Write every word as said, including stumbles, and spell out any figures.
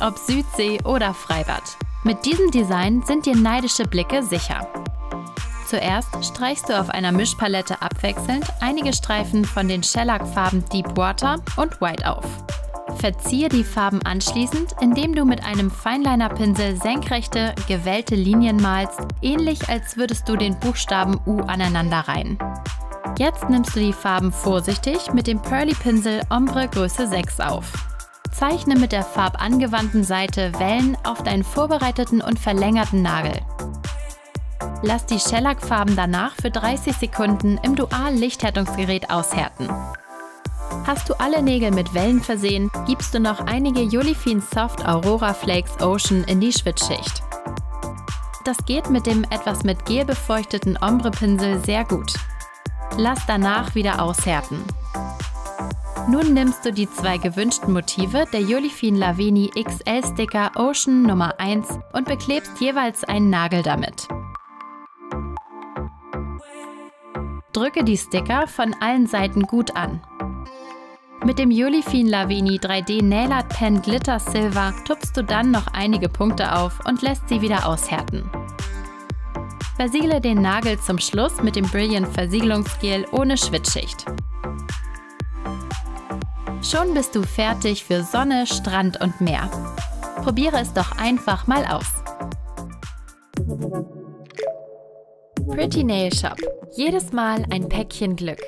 ob Südsee oder Freibad. Mit diesem Design sind dir neidische Blicke sicher. Zuerst streichst du auf einer Mischpalette abwechselnd einige Streifen von den Shellac-Farben Deep Water und White auf. Verziehe die Farben anschließend, indem du mit einem Fineliner-Pinsel senkrechte, gewellte Linien malst, ähnlich als würdest du den Buchstaben U aneinanderreihen. Jetzt nimmst du die Farben vorsichtig mit dem Pearly-Pinsel Ombre Größe sechs auf. Zeichne mit der farbangewandten Seite Wellen auf deinen vorbereiteten und verlängerten Nagel. Lass die Shellac-Farben danach für dreißig Sekunden im Dual-Lichthärtungsgerät aushärten. Hast du alle Nägel mit Wellen versehen, gibst du noch einige Jolifin Soft Aurora Flakes Ocean in die Schwitzschicht. Das geht mit dem etwas mit Gel befeuchteten Ombre-Pinsel sehr gut. Lass danach wieder aushärten. Nun nimmst du die zwei gewünschten Motive der Jolifin LAVENI X L Sticker Ocean Nummer eins und beklebst jeweils einen Nagel damit. Drücke die Sticker von allen Seiten gut an. Mit dem Jolifin LAVENI drei D Nailart Pen Glitter Silver tupfst du dann noch einige Punkte auf und lässt sie wieder aushärten. Versiegle den Nagel zum Schluss mit dem Brilliant Versiegelungsgel ohne Schwitzschicht. Schon bist du fertig für Sonne, Strand und Meer. Probiere es doch einfach mal aus. Pretty Nail Shop. Jedes Mal ein Päckchen Glück.